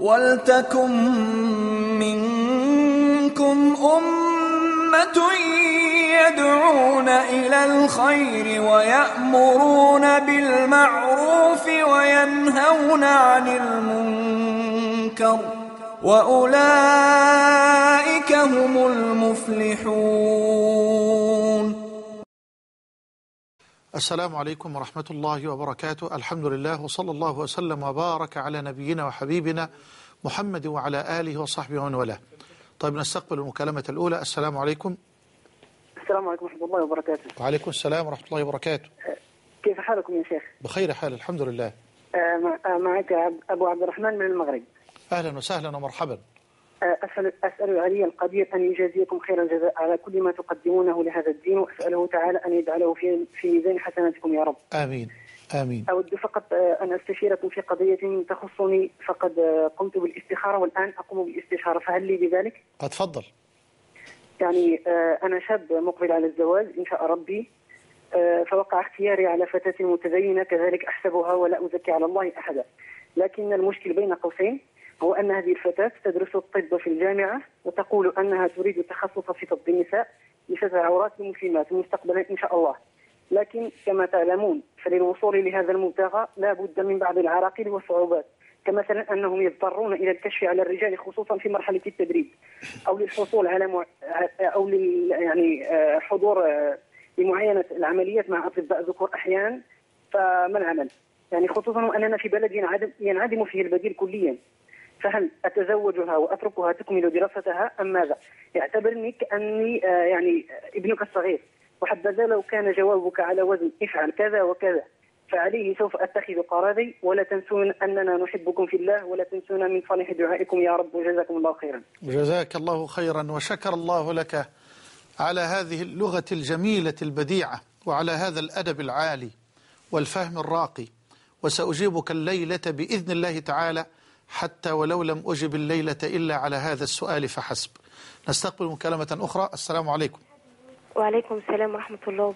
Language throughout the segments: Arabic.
وَلْتَكُنْ مِنْكُمْ أُمَّةٌ يَدْعُونَ إِلَى الْخَيْرِ وَيَأْمُرُونَ بِالْمَعْرُوفِ وَيَنْهَوْنَ عَنِ الْمُنْكَرِ وَأُولَئِكَ هُمُ الْمُفْلِحُونَ. السلام عليكم ورحمة الله وبركاته. الحمد لله وصلى الله وسلم وبارك على نبينا وحبيبنا محمد وعلى آله وصحبه ومن والاه. طيب نستقبل المكالمة الأولى. السلام عليكم. السلام عليكم ورحمة الله وبركاته. وعليكم السلام ورحمة الله وبركاته. كيف حالكم يا شيخ؟ بخير حال الحمد لله. معك أبو عبد الرحمن من المغرب. أهلا وسهلا ومرحبا. أسأل العلي القدير أن يجازيكم خير الجزاء على كل ما تقدمونه لهذا الدين، وأسأله تعالى أن يجعله في ميزان حسناتكم يا رب. آمين آمين. أود فقط أن أستشيركم في قضية تخصني، فقد قمت بالاستخارة والآن أقوم بالاستشارة، فهل لي بذلك؟ أتفضل. يعني أنا شاب مقبل على الزواج إن شاء ربي، فوقع اختياري على فتاة متزينة كذلك أحسبها ولا أزكي على الله أحدا، لكن المشكل بين قوسين هو أن هذه الفتاة تدرس الطب في الجامعة وتقول أنها تريد التخصص في طب النساء لستر عورات المسلمات مستقبلا إن شاء الله، لكن كما تعلمون فللوصول لهذا المبتغى لا بد من بعض العراقيل والصعوبات، كمثلا أنهم يضطرون إلى الكشف على الرجال خصوصا في مرحلة التدريب، أو للحصول على حضور لمعاينة العمليات مع أطباء ذكور أحيانا، فما العمل؟ يعني خصوصا أننا في بلد ينعدم فيه البديل كليا، فهل أتزوجها وأتركها تكمل دراستها أم ماذا؟ يعتبرني كأني يعني ابنك الصغير، وحبذا لو كان جوابك على وزن افعل كذا وكذا، فعليه سوف أتخذ قراري، ولا تنسون أننا نحبكم في الله، ولا تنسونا من صالح دعائكم يا رب وجزاكم الله خيرا. جزاك الله خيرا وشكر الله لك على هذه اللغة الجميلة البديعة وعلى هذا الأدب العالي والفهم الراقي، وسأجيبك الليلة بإذن الله تعالى حتى ولو لم أجب الليلة إلا على هذا السؤال فحسب. نستقبل مكالمة أخرى. السلام عليكم. وعليكم السلام ورحمة الله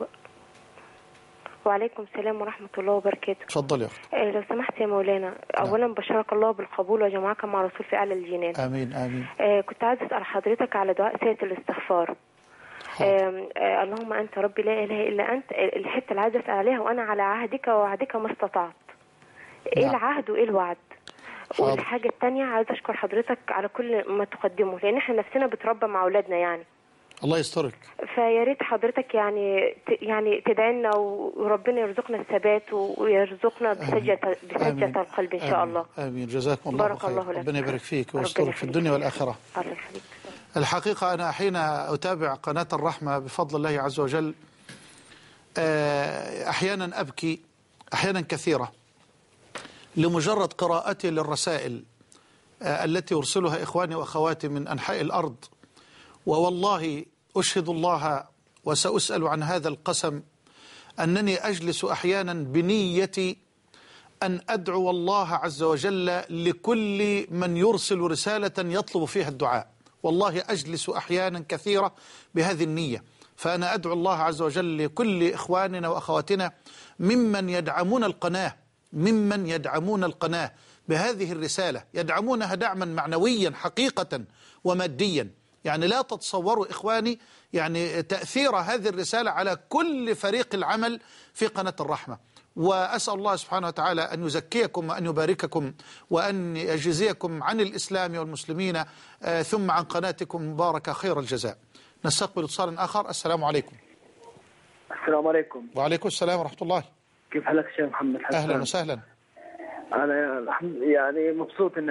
وعليكم السلام ورحمة الله وبركاته. تفضل يا أختي. لو سمحت يا مولانا، أولا بشرك الله بالقبول وجمعك مع رسول في أعلى الجنان. آمين آمين. كنت عايز أسأل حضرتك على دعاء سيد الاستغفار. اللهم أنت ربي لا إله إلا أنت، الحتة اللي عايز أسأل عليها، وأنا على عهدك ووعدك ما استطعت. إيه العهد وإيه الوعد؟ والحاجة الثانية عايزة أشكر حضرتك على كل ما تقدمه، لأن إحنا نفسنا بتربى مع أولادنا يعني. الله يسترك. فيا ريت حضرتك يعني تدعي لنا وربنا يرزقنا الثبات ويرزقنا بسجة القلب إن شاء الله. آمين. جزاكم الله خير. ربنا يبارك فيك ويسترك في الدنيا والآخرة. الله يخليك. الحقيقة أنا حين أتابع قناة الرحمة بفضل الله عز وجل أحيانا أبكي، أحيانا كثيرة، لمجرد قراءتي للرسائل التي يرسلها إخواني وأخواتي من أنحاء الأرض، ووالله أشهد الله وسأسأل عن هذا القسم أنني أجلس أحيانا بنيتي أن أدعو الله عز وجل لكل من يرسل رسالة يطلب فيها الدعاء. والله أجلس أحيانا كثيرة بهذه النية، فأنا أدعو الله عز وجل لكل إخواننا وأخواتنا ممن يدعمون القناة بهذه الرسالة، يدعمونها دعما معنويا حقيقة وماديا. يعني لا تتصوروا إخواني يعني تأثير هذه الرسالة على كل فريق العمل في قناة الرحمة. وأسأل الله سبحانه وتعالى أن يزكيكم وأن يبارككم وأن يجزيكم عن الإسلام والمسلمين ثم عن قناتكم مبارك خير الجزاء. نستقبل اتصال آخر. السلام عليكم. السلام عليكم. وعليكم السلام ورحمة الله. كيف حالك يا محمد حسان؟ أهلا وسهلا. أنا يعني مبسوط إن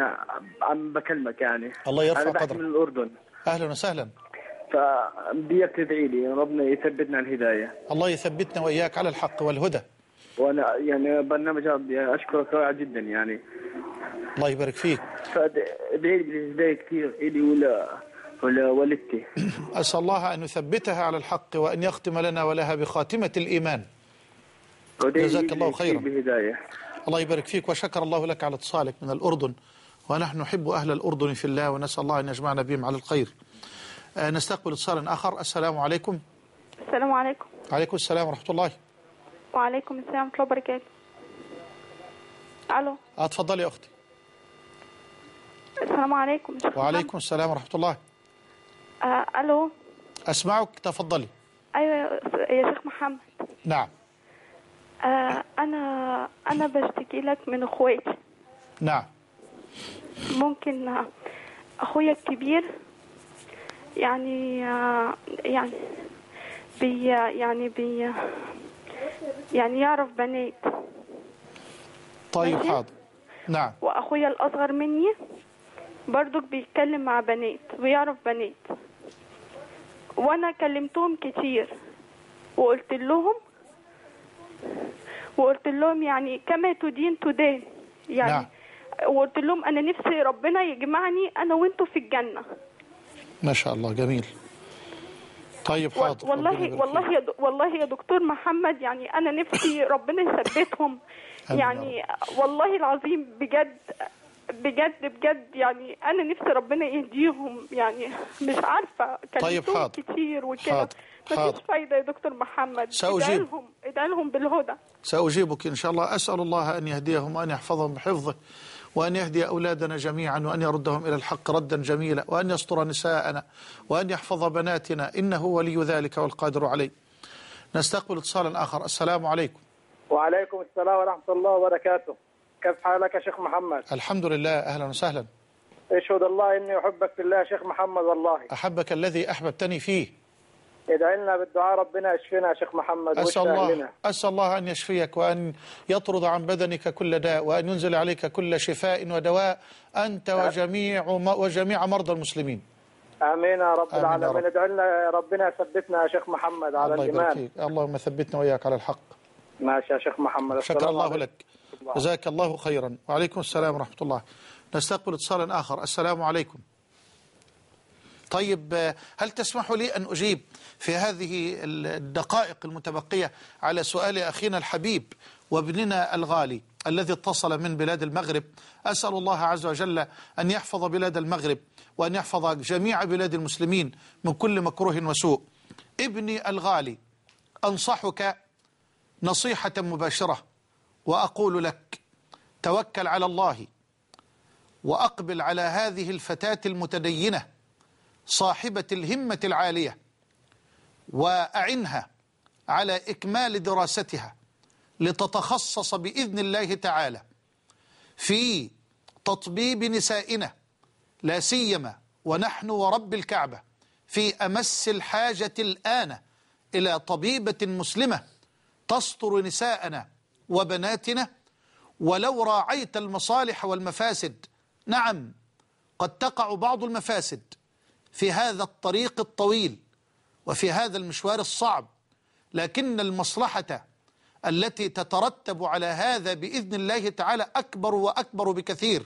عم بكلمك يعني. الله يرفع قدرك. أنا من الأردن. أهلا وسهلا. فبديك تدعي لي ربنا يثبتنا على الهداية. الله يثبتنا وإياك على الحق والهدى. وأنا يعني برنامج أشكرك رائع جدا يعني. الله يبارك فيك. فادعي لي بالهداية كثير إلي ولا والدتي. أسأل الله أن يثبتها على الحق وأن يختم لنا ولها بخاتمة الإيمان. جزاك الله خيرا. الله يبارك فيك وشكر الله لك على اتصالك من الأردن، ونحن نحب أهل الأردن في الله ونسأل الله أن يجمعنا بهم على الخير. نستقبل اتصال آخر. السلام عليكم. السلام عليكم. وعليكم السلام ورحمة الله. وعليكم السلام ورحمة الله وبركاته. ألو. اتفضلي يا أختي. السلام عليكم. وعليكم السلام ورحمة الله. ألو. أسمعك، تفضلي. أيوة يا شيخ محمد. نعم. أنا بشتكي لك من أخواتي. نعم. ممكن أخويا الكبير يعني يعرف بنات. طيب حاضر. نعم. واخويا الاصغر مني برضك بيتكلم مع بنات ويعرف بنات، وانا كلمتهم كتير وقلت لهم يعني كما تدين تدان يعني. نعم. وقلت لهم انا نفسي ربنا يجمعني انا وانتوا في الجنه. ما شاء الله، جميل. طيب حاضر. والله يا دكتور محمد، يعني انا نفسي ربنا يثبتهم يعني، والله العظيم بجد بجد بجد، يعني انا نفسي ربنا يهديهم يعني، مش عارفه كلمتهم كتير وكده مفيش فايده يا دكتور محمد. ادعي لهم بالهدى. ساجيبك ان شاء الله. اسال الله ان يهديهم وان يحفظهم بحفظه، وأن يهدي أولادنا جميعا، وأن يردهم إلى الحق ردا جميلا، وأن يستر نساءنا، وأن يحفظ بناتنا، إنه ولي ذلك والقادر عليه. نستقبل اتصالا آخر. السلام عليكم. وعليكم السلام ورحمة الله وبركاته. كيف حالك يا شيخ محمد؟ الحمد لله. أهلا وسهلا. أشهد الله إني أحبك في الله يا شيخ محمد. والله أحبك الذي أحببتني فيه. ادعي لنا بالدعاء ربنا يشفينا يا شيخ محمد. أسأل الله أن يشفيك، وأن يطرد عن بدنك كل داء، وأن ينزل عليك كل شفاء ودواء، أنت وجميع مرضى المسلمين. آمين يا رب العالمين. ادعي لنا ربنا يثبتنا يا شيخ محمد على الإيمان. اللهم ثبتنا وإياك على الحق. ماشي يا شيخ محمد. شكر الله لك، جزاك الله خيرا. وعليكم السلام ورحمة الله. نستقبل اتصالا آخر. السلام عليكم. طيب، هل تسمحوا لي أن أجيب في هذه الدقائق المتبقية على سؤال أخينا الحبيب وابننا الغالي الذي اتصل من بلاد المغرب؟ أسأل الله عز وجل أن يحفظ بلاد المغرب، وأن يحفظ جميع بلاد المسلمين من كل مكروه وسوء. ابني الغالي، أنصحك نصيحة مباشرة وأقول لك: توكل على الله، وأقبل على هذه الفتاة المتدينة صاحبة الهمة العالية، وأعنها على إكمال دراستها لتتخصص بإذن الله تعالى في تطبيب نسائنا، لا سيما ونحن ورب الكعبة في أمس الحاجة الآن إلى طبيبة مسلمة تستر نساءنا وبناتنا. ولو راعيت المصالح والمفاسد، نعم قد تقع بعض المفاسد في هذا الطريق الطويل وفي هذا المشوار الصعب، لكن المصلحة التي تترتب على هذا بإذن الله تعالى أكبر وأكبر بكثير.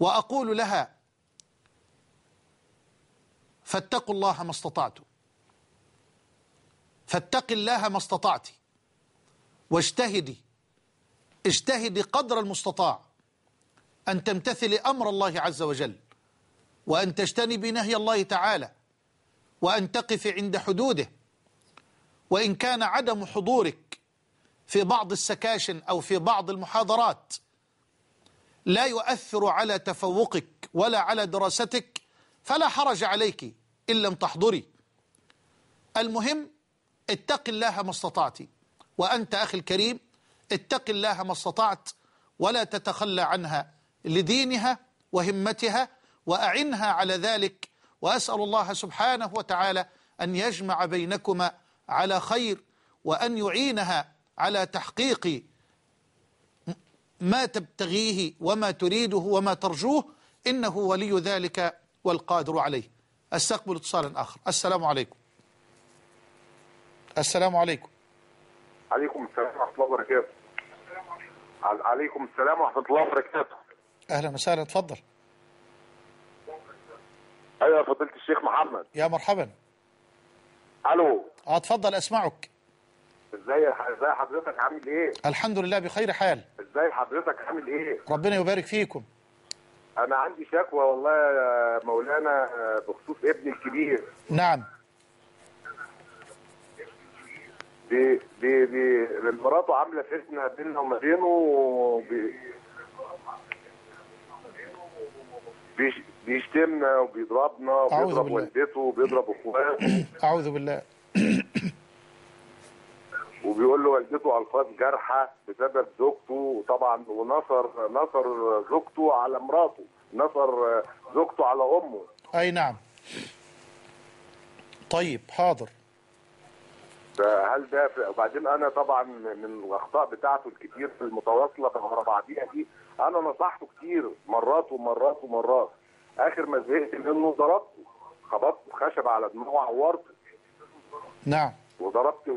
وأقول لها: فاتقوا الله ما استطعتم، فاتقي الله ما استطعت، واجتهدي قدر المستطاع أن تمتثلي أمر الله عز وجل، وأن تجتنبي نهي الله تعالى، وأن تقف عند حدوده. وإن كان عدم حضورك في بعض السكاشن أو في بعض المحاضرات لا يؤثر على تفوقك ولا على دراستك، فلا حرج عليك إن لم تحضري. المهم اتق الله ما استطعت، وأنت أخي الكريم اتق الله ما استطعت، ولا تتخلى عنها لدينها وهمتها، وأعنها على ذلك. وأسأل الله سبحانه وتعالى أن يجمع بينكما على خير، وأن يعينها على تحقيق ما تبتغيه وما تريده وما ترجوه، إنه ولي ذلك والقادر عليه. أستقبل اتصالا آخر. السلام عليكم. السلام عليكم. عليكم السلام ورحمة الله وبركاته. عليكم السلام ورحمة الله وبركاته. أهلا وسهلا، تفضل. ايوه يا فضيلة الشيخ محمد. يا مرحبا. الو. اتفضل، اسمعك. ازي حضرتك، عامل ايه؟ الحمد لله بخير حال. ازي حضرتك، عامل ايه؟ ربنا يبارك فيكم. انا عندي شكوى والله يا مولانا بخصوص ابني الكبير. نعم. دي مراته عامله فتنه بيننا وما بينه بيشتمنا وبيضربنا وبيضرب والدته وبيضرب اخواته. اعوذ بالله. وبيقول له والدته الفاظ جارحه بسبب زوجته، وطبعا ونصر زوجته على مراته، نصر زوجته على امه. اي نعم. طيب حاضر. فهل ده وبعدين انا طبعا من الاخطاء بتاعته الكتير في المتواصله ورا بعضيها دي، انا نصحته كتير مرات، اخر ما زهقت منه ضربته، خبطته خشب على دماغه وعورته. نعم. وضربت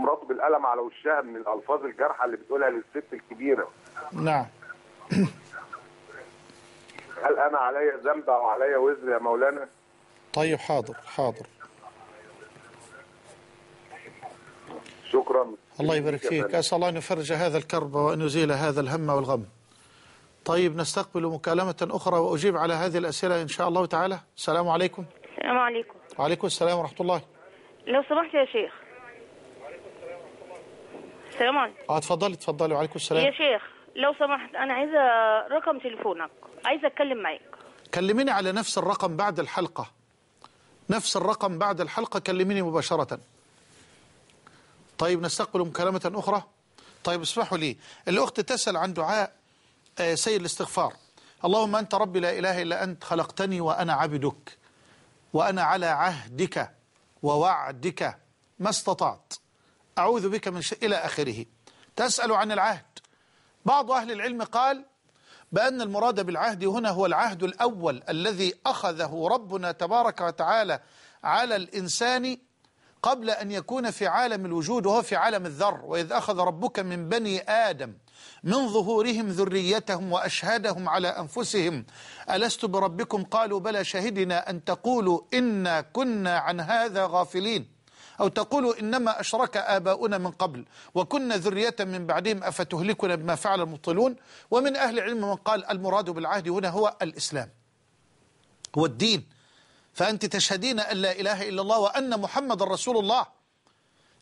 مراته بالقلم على وشها من الالفاظ الجارحه اللي بتقولها للست الكبيره. نعم. هل انا عليا ذنب او عليا وزر يا مولانا؟ طيب حاضر. شكرا. الله يبارك فيك، اسال الله ان يفرج هذا الكرب وان يزيل هذا الهم والغم. طيب نستقبل مكالمه اخرى واجيب على هذه الاسئله ان شاء الله تعالى. السلام عليكم. السلام عليكم. وعليكم السلام ورحمه الله. لو سمحت يا شيخ. السلام عليكم. اتفضلي. وعليكم السلام. يا شيخ لو سمحت انا عايزه رقم تليفونك، عايزه اتكلم معاك. كلميني على نفس الرقم بعد الحلقه. كلميني مباشره. طيب نستقبل مكالمة أخرى. طيب اسمحوا لي، الأخت تسأل عن دعاء سيد الاستغفار. اللهم أنت ربي لا إله إلا أنت، خلقتني وأنا عبدك، وأنا على عهدك ووعدك ما استطعت، أعوذ بك من شر، إلى آخره. تسأل عن العهد. بعض أهل العلم قال بأن المراد بالعهد هنا هو العهد الأول الذي أخذه ربنا تبارك وتعالى على الإنسان قبل أن يكون في عالم الوجود، وهو في عالم الذر. وإذ أخذ ربك من بني آدم من ظهورهم ذريتهم وأشهدهم على أنفسهم ألست بربكم، قالوا بلى شهدنا أن تقولوا إنا كنا عن هذا غافلين، أو تقولوا إنما أشرك آباؤنا من قبل وكنا ذرية من بعدهم أفتهلكنا بما فعل المبطلون. ومن أهل العلم من قال المراد بالعهد هنا هو الإسلام، هو الدين، فأنت تشهدين أن لا إله إلا الله وأن محمد رسول الله.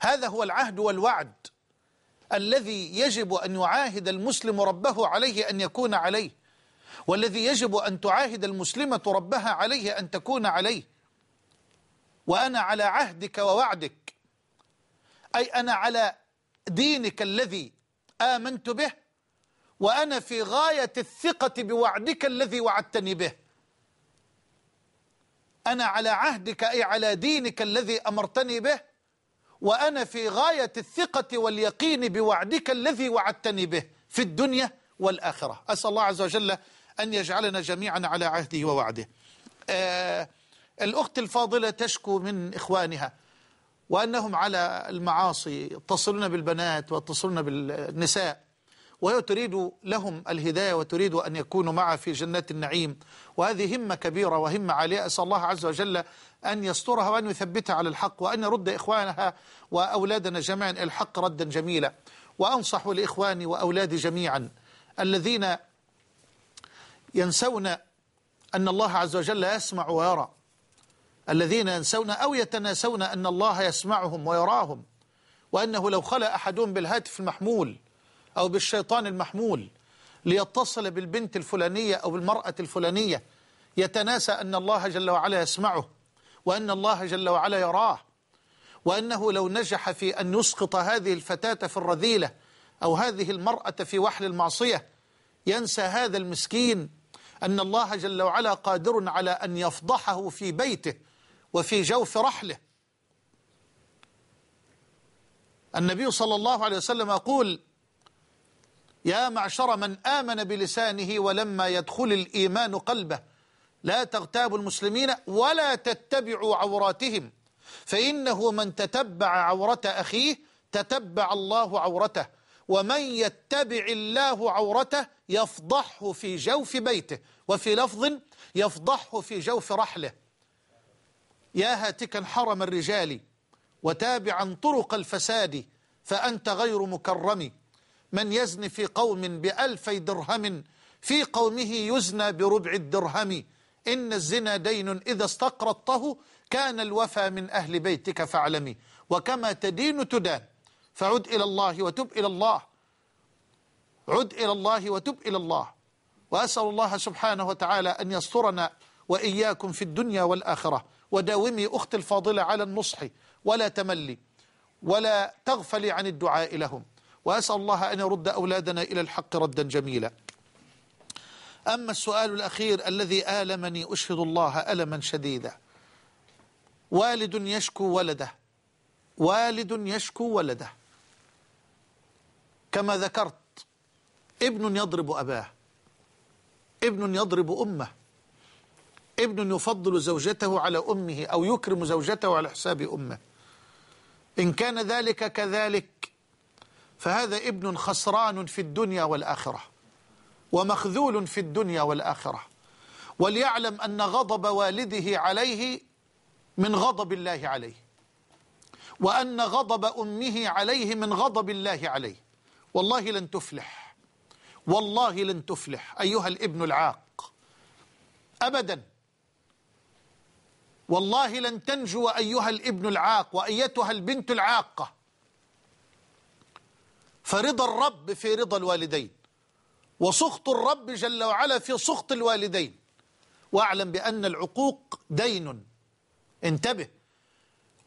هذا هو العهد والوعد الذي يجب أن يعاهد المسلم ربه عليه أن يكون عليه، والذي يجب أن تعاهد المسلمة ربها عليه أن تكون عليه. وأنا على عهدك ووعدك، أي أنا على دينك الذي آمنت به، وأنا في غاية الثقة بوعدك الذي وعدتني به. أنا على عهدك أي على دينك الذي أمرتني به، وأنا في غاية الثقة واليقين بوعدك الذي وعدتني به في الدنيا والآخرة. أسأل الله عز وجل أن يجعلنا جميعا على عهده ووعده. الأخت الفاضلة تشكو من إخوانها وأنهم على المعاصي، يتصلون بالبنات ويتصلون بالنساء، وهي تريد لهم الهداية وتريد أن يكونوا معها في جنات النعيم، وهذه همة كبيرة وهمة عالية. أسأل الله عز وجل أن يسترها وأن يثبتها على الحق، وأن يرد إخوانها وأولادنا جميعا الحق ردا جميلا. وأنصح لإخواني وأولادي جميعا الذين ينسون أن الله عز وجل يسمع ويرى، الذين ينسون أو يتناسون أن الله يسمعهم ويراهم، وأنه لو خلأ أحدهم بالهاتف المحمول أو بالشيطان المحمول ليتصل بالبنت الفلانية أو بالمرأة الفلانية، يتناسى أن الله جل وعلا يسمعه، وأن الله جل وعلا يراه، وأنه لو نجح في أن يسقط هذه الفتاة في الرذيلة أو هذه المرأة في وحل المعصية، ينسى هذا المسكين أن الله جل وعلا قادر على أن يفضحه في بيته وفي جوف رحله. النبي صلى الله عليه وسلم يقول: يا معشر من آمن بلسانه ولما يدخل الإيمان قلبه، لا تغتابوا المسلمين ولا تتبعوا عوراتهم، فإنه من تتبع عورة أخيه تتبع الله عورته، ومن يتبع الله عورته يفضحه في جوف بيته، وفي لفظ يفضحه في جوف رحله. يا هاتكا حرم الرجال وتابعا طرق الفساد، فأنت غير مكرم، من يزني في قوم بألفي درهم في قومه يزنى بربع الدرهم، إن الزنا دين إذا استقرضته كان الوفى من أهل بيتك فاعلمي، وكما تدين تدان، فعد إلى الله وتب إلى الله، وأسأل الله سبحانه وتعالى أن يسترنا وإياكم في الدنيا والآخرة. وداومي أختي الفاضلة على النصح ولا تملي ولا تغفلي عن الدعاء لهم، وأسأل الله أن يرد أولادنا إلى الحق ردا جميلا. أما السؤال الأخير الذي آلمني أشهد الله ألما شديدا، والد يشكو ولده كما ذكرت، ابن يضرب أباه، ابن يضرب أمه، ابن يفضل زوجته على أمه أو يكرم زوجته على حساب أمه. إن كان ذلك كذلك فهذا ابن خسران في الدنيا والآخرة ومخذول في الدنيا والآخرة. وليعلم أن غضب والده عليه من غضب الله عليه، وأن غضب أمه عليه من غضب الله عليه. والله لن تفلح، والله لن تفلح أيها الابن العاق أبدا، والله لن تنجو أيها الابن العاق وأيتها البنت العاقة. فرضا الرب في رضا الوالدين، وسخط الرب جل وعلا في سخط الوالدين. واعلم بأن العقوق دين، انتبه،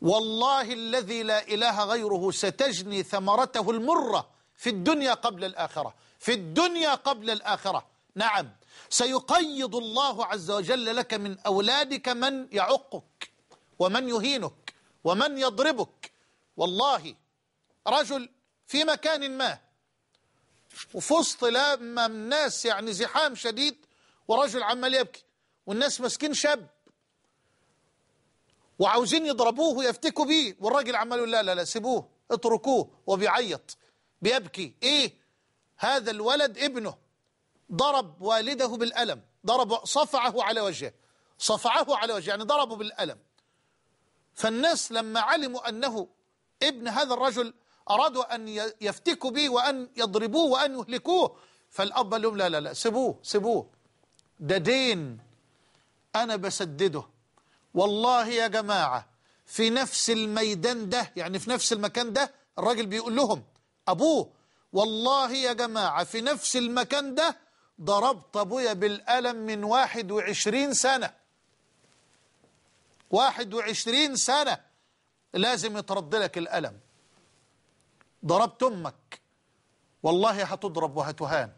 والله الذي لا إله غيره ستجني ثمرته المرة في الدنيا قبل الآخرة، في الدنيا قبل الآخرة. نعم، سيقيض الله عز وجل لك من أولادك من يعقك ومن يهينك ومن يضربك. والله رجل في مكان ما وفي وسط لما الناس يعني زحام شديد، ورجل عمال يبكي، والناس مسكين شاب وعاوزين يضربوه ويفتكوا بيه، والراجل عمال يقول لا لا لا سيبوه اتركوه، وبيعيط بيبكي. ايه هذا الولد؟ ابنه ضرب والده بالألم، ضرب صفعه على وجهه، صفعه على وجهه يعني ضربه بالألم. فالناس لما علموا أنه ابن هذا الرجل أرادوا أن يفتكوا به وأن يضربوه وأن يهلكوه. فالأب قال لهم لا لا لا سيبوه سيبوه، ده دين أنا بسدده. والله يا جماعة في نفس الميدان ده، يعني في نفس المكان ده، الراجل بيقول لهم أبوه والله يا جماعة في نفس المكان ده ضربت أبويا بالألم من 21 سنة، 21 سنة لازم يترد لك الألم. ضربت أمك والله هتضرب وهتهان،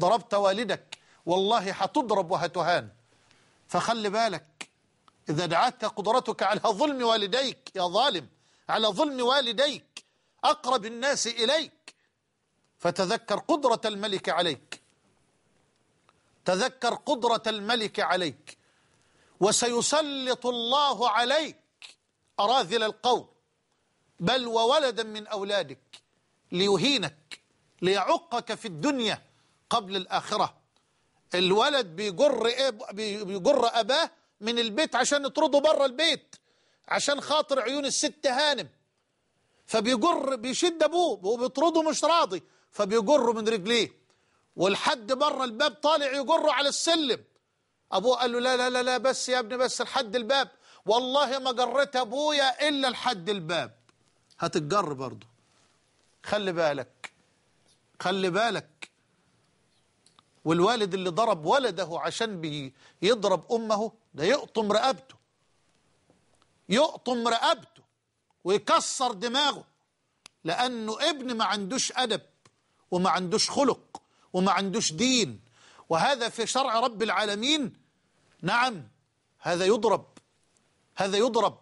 ضربت والدك والله هتضرب وهتهان. فخلي بالك، إذا دعتك قدرتك على ظلم والديك يا ظالم، على ظلم والديك أقرب الناس إليك، فتذكر قدرة الملك عليك، تذكر قدرة الملك عليك. وسيسلط الله عليك أراذل القوم بل وولدا من أولادك ليهينك ليعقك في الدنيا قبل الآخرة. الولد بيجر أباه من البيت عشان يطرده بره البيت عشان خاطر عيون الست هانم، فبيجر بيشد أبوه وبيطرده مش راضي، فبيجره من رجليه، والحد بره الباب طالع يجره على السلم. أبوه قال له لا لا لا لا بس يا ابني بس لحد الباب. والله ما جريت أبويا إلا لحد الباب، هتتجر برضه. خلي بالك، خلي بالك. والوالد اللي ضرب ولده عشان يضرب أمه ده يقطم رقبته، يقطم رقبته ويكسر دماغه، لأنه ابن ما عندوش أدب وما عندوش خلق وما عندوش دين. وهذا في شرع رب العالمين. نعم، هذا يضرب، هذا يضرب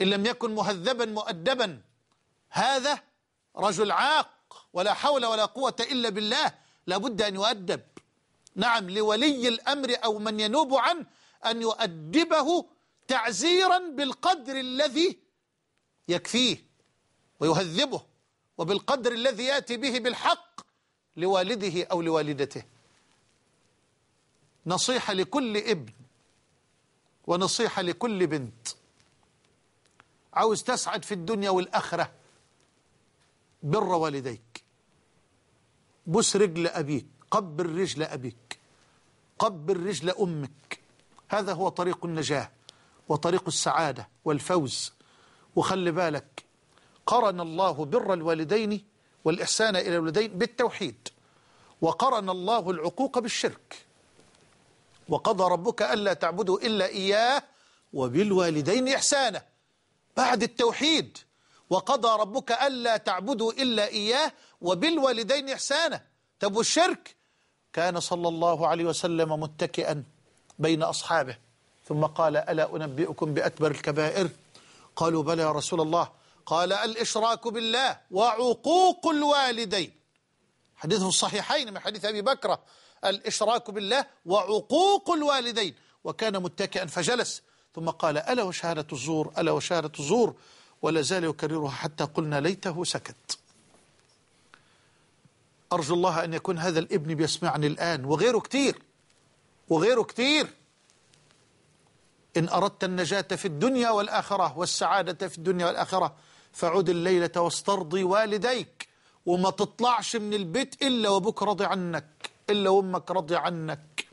إن لم يكن مهذبا مؤدبا. هذا رجل عاق، ولا حول ولا قوة إلا بالله، لابد أن يؤدب. نعم، لولي الأمر أو من ينوب عنه أن يؤدبه تعزيرا بالقدر الذي يكفيه ويهذبه، وبالقدر الذي يأتي به بالحق لوالده أو لوالدته. نصيحة لكل ابن ونصيحة لكل بنت. عاوز تسعد في الدنيا والآخرة، بر والديك، بس رجل أبيك، قبل رجل أبيك، قبل رجل أمك. هذا هو طريق النجاة وطريق السعادة والفوز. وخلي بالك، قرن الله بر الوالدين والإحسان إلى الوالدين بالتوحيد، وقرن الله العقوق بالشرك. وقضى ربك ألا تعبدوا إلا إياه وبالوالدين إحسانا. بعد التوحيد وقضى ربك ألا تعبدوا إلا إياه وبالوالدين إحسانا. طب والشرك؟ كان صلى الله عليه وسلم متكئا بين أصحابه ثم قال: ألا أنبئكم بأكبر الكبائر؟ قالوا: بلى يا رسول الله. قال: الإشراك بالله وعقوق الوالدين. حديثه الصحيحين من حديث أبي بكرة: الإشراك بالله وعقوق الوالدين. وكان متكئا فجلس ثم قال: ألا وشهادة الزور، ألا وشهادة الزور. ولا زال يكررها حتى قلنا ليته سكت. أرجو الله أن يكون هذا الابن بيسمعني الآن، وغيره كتير وغيره كتير. إن أردت النجاة في الدنيا والآخرة والسعادة في الدنيا والآخرة فعد الليلة واسترضي والديك، وما تطلعش من البيت إلا وأبوك راضي عنك، إلا وأمك راضي عنك.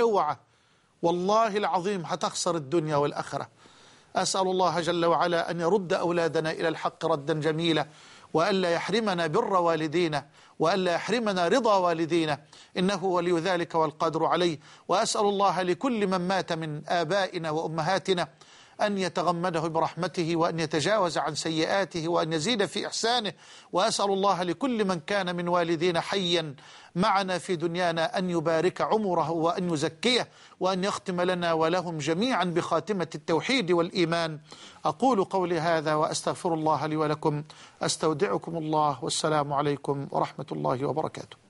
اوعى، والله العظيم هتخسر الدنيا والآخرة. أسأل الله جل وعلا أن يرد أولادنا إلى الحق ردا جميلا، وألا يحرمنا بر والدينا، وألا يحرمنا رضا والدينا، إنه ولي ذلك والقادر عليه. وأسأل الله لكل من مات من آبائنا وأمهاتنا أن يتغمده برحمته، وأن يتجاوز عن سيئاته، وأن يزيد في إحسانه. وأسأل الله لكل من كان من والدينا حيا معنا في دنيانا أن يبارك عمره وأن يزكيه، وأن يختم لنا ولهم جميعا بخاتمة التوحيد والإيمان. أقول قولي هذا وأستغفر الله لي ولكم، أستودعكم الله، والسلام عليكم ورحمة الله وبركاته.